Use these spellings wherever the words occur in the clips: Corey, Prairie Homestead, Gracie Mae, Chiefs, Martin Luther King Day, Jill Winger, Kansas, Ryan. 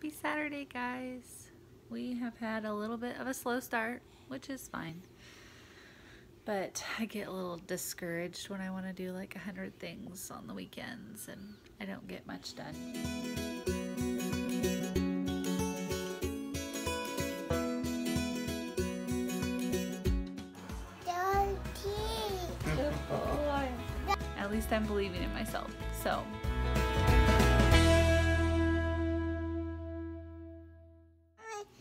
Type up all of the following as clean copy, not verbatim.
Happy Saturday, guys. We have had a little bit of a slow start, which is fine, but I get a little discouraged when I want to do like 100 things on the weekends and I don't get much done. At least I'm believing in myself, so.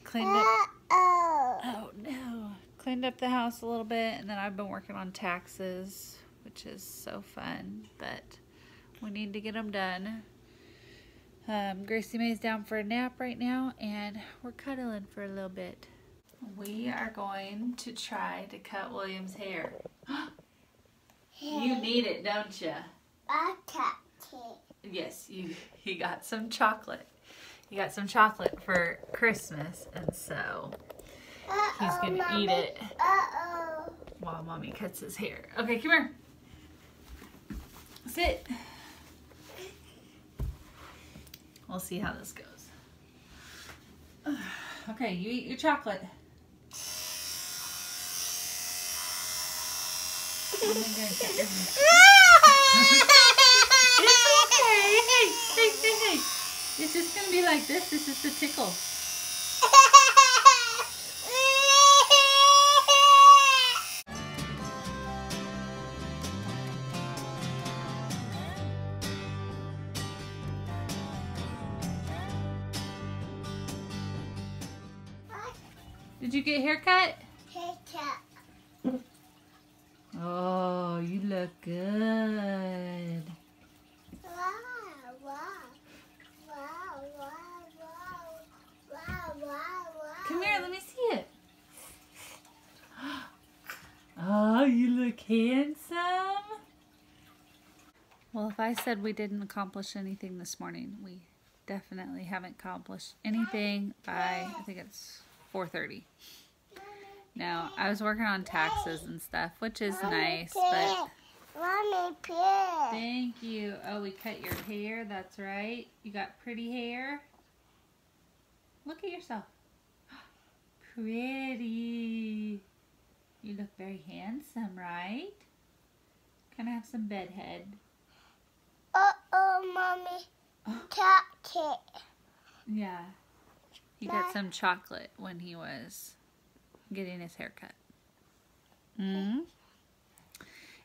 Cleaned up, oh no. Cleaned up the house a little bit, and then I've been working on taxes, which is so fun, but we need to get them done. Gracie Mae's down for a nap right now, and we're cuddling for a little bit. We are going to try to cut William's hair. You need it, don't you? I got it. Yes, he got some chocolate. He got some chocolate for Christmas, and so he's going to eat it while Mommy cuts his hair. Okay, come here. Sit. We'll see how this goes. Okay, you eat your chocolate. I'm gonna cut your hair. It's okay. Hey, hey, hey, hey. It's just gonna be like this. This is the tickle. Did you get a haircut? Haircut. Oh, you look good. Wow, wow, wow, wow, wow, wow, wow. Come here, let me see it. Oh, you look handsome. Well, if I said we didn't accomplish anything this morning, we definitely haven't accomplished anything by, I think it's 4:30. No, I was working on taxes and stuff, which is nice, but... Mommy, pig. Thank you. Oh, we cut your hair, that's right. You got pretty hair. Look at yourself. Pretty. You look very handsome, right? Kind of have some bedhead. Uh-oh, Mommy. Oh. Chocolate. Yeah. He got some chocolate when he was... getting his haircut.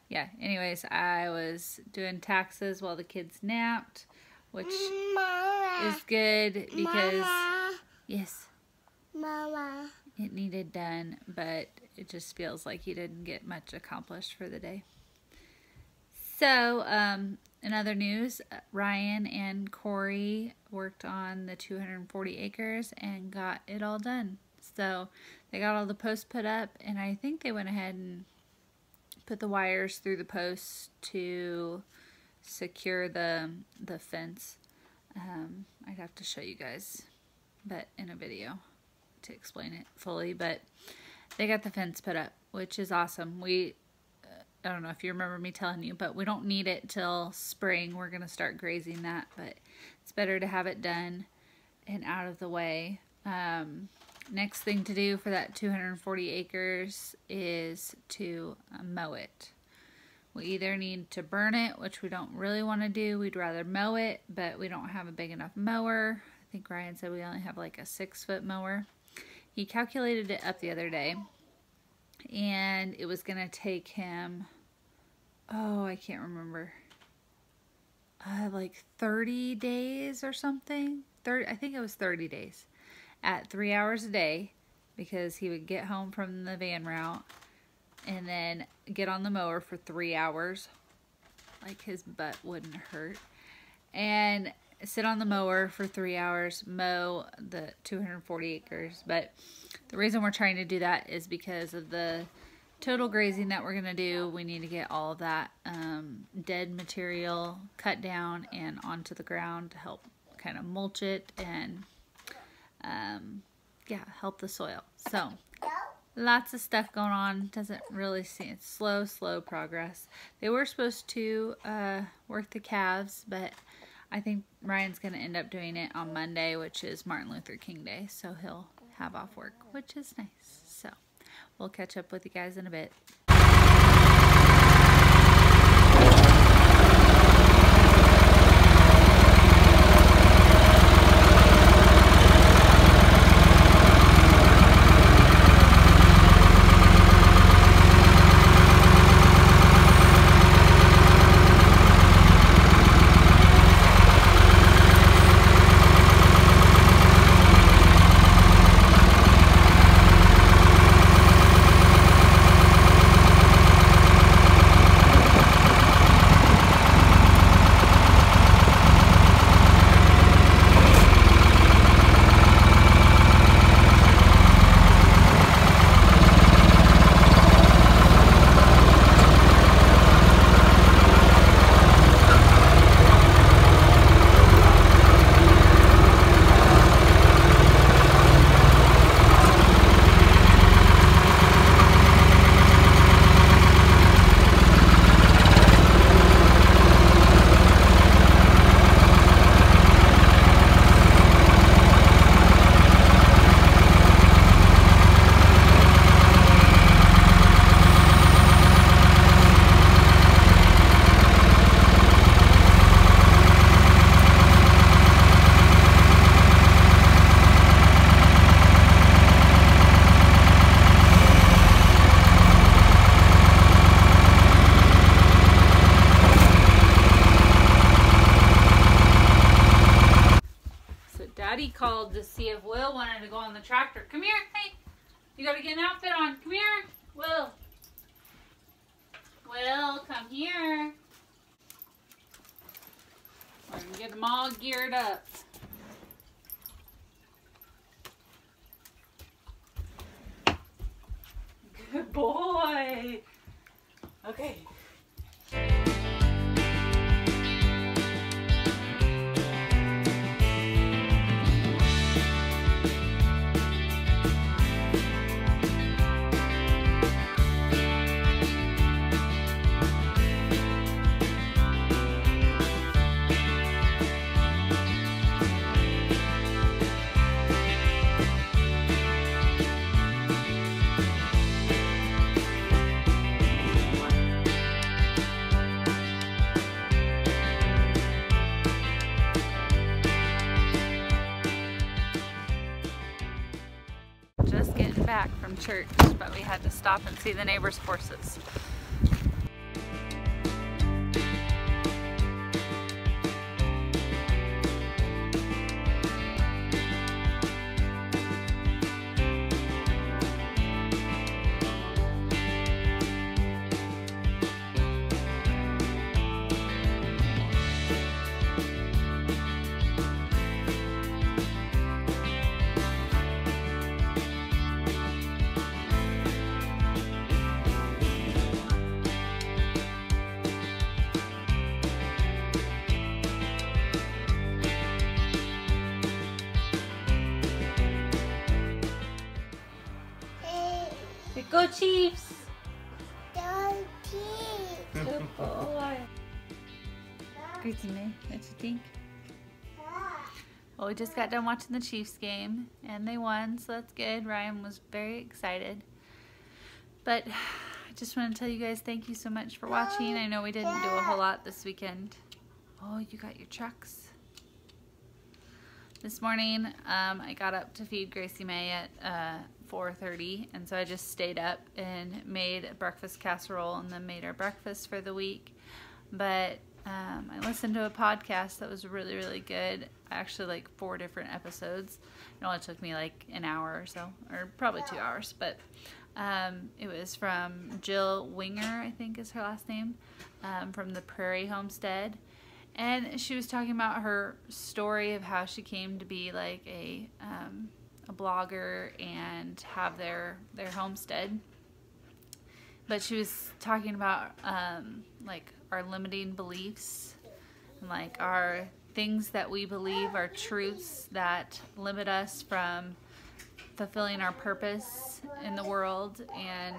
Yeah, anyways, I was doing taxes while the kids napped, which Mama. Is good because Mama. Yes, Mama. It needed done, but it just feels like you didn't get much accomplished for the day. So, in other news, Ryan and Corey worked on the 240 acres and got it all done. So they got all the posts put up, and I think they went ahead and put the wires through the posts to secure the fence. I'd have to show you guys, but in a video to explain it fully. But they got the fence put up, which is awesome. We I don't know if you remember me telling you, but we don't need it till spring. We're gonna start grazing that, but it's better to have it done and out of the way. Next thing to do for that 240 acres is to mow it. We either need to burn it, which we don't really want to do. We'd rather mow it, but we don't have a big enough mower. I think Ryan said we only have like a 6-foot mower. He calculated it up the other day, and it was going to take him, oh, I can't remember, like 30 days or something. I think it was 30 days. At 3 hours a day, because he would get home from the van route and then get on the mower for 3 hours, like his butt wouldn't hurt, and sit on the mower for 3 hours, mow the 240 acres. But the reason we're trying to do that is because of the total grazing that we're going to do. We need to get all of that dead material cut down and onto the ground to help kind of mulch it and yeah, help the soil. So lots of stuff going on. Doesn't really seem, it's slow progress. They were supposed to work the calves, but I think Ryan's going to end up doing it on Monday, which is Martin Luther King Day, so he'll have off work, which is nice. So we'll catch up with you guys in a bit. Daddy called to see if Will wanted to go on the tractor. Come here, hey, you gotta get an outfit on. Come here, Will. Will, come here. We're gonna get them all geared up. Good boy. Okay. Back from church, but we had to stop and see the neighbors' horses. Go Chiefs! Go Chiefs! Good boy! Gracie Mae, what you think? Well, we just got done watching the Chiefs game, and they won, so that's good. Ryan was very excited. But I just want to tell you guys thank you so much for watching. I know we didn't do a whole lot this weekend. Oh, you got your trucks. This morning, I got up to feed Gracie Mae at 4:30, and so I just stayed up and made a breakfast casserole and then made our breakfast for the week. But I listened to a podcast that was really, really good. Actually, like 4 different episodes. It only took me like an hour or so, or probably 2 hours, but it was from Jill Winger, I think is her last name, from the Prairie Homestead. And she was talking about her story of how she came to be like a blogger and have their homestead. But she was talking about like our limiting beliefs and like our things that we believe are truths that limit us from fulfilling our purpose in the world. And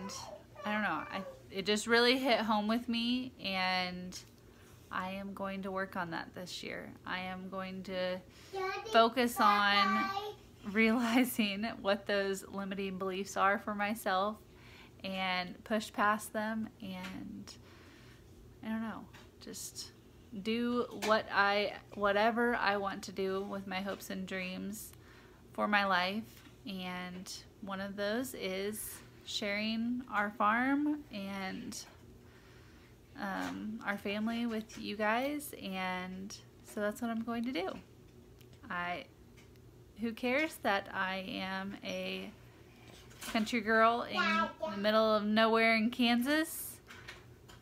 I don't know, it just really hit home with me, and I am going to work on that this year. I am going to focus on realizing what those limiting beliefs are for myself and push past them, and I don't know, just do whatever I want to do with my hopes and dreams for my life. And one of those is sharing our farm and our family with you guys, and so that's what I'm going to do. Who cares that I am a country girl in the middle of nowhere in Kansas?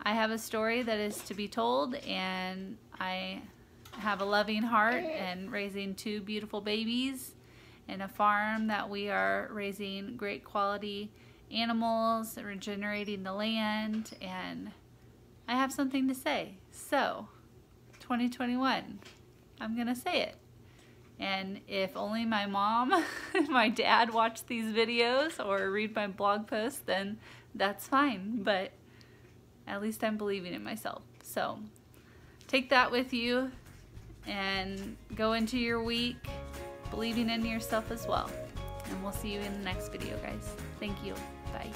I have a story that is to be told, and I have a loving heart and raising two beautiful babies and a farm that we are raising great quality animals, regenerating the land, and I have something to say. So 2021, I'm gonna say it. And if only my mom and my dad watch these videos or read my blog post, then that's fine. But at least I'm believing in myself. So take that with you and go into your week believing in yourself as well. And we'll see you in the next video, guys. Thank you. Bye.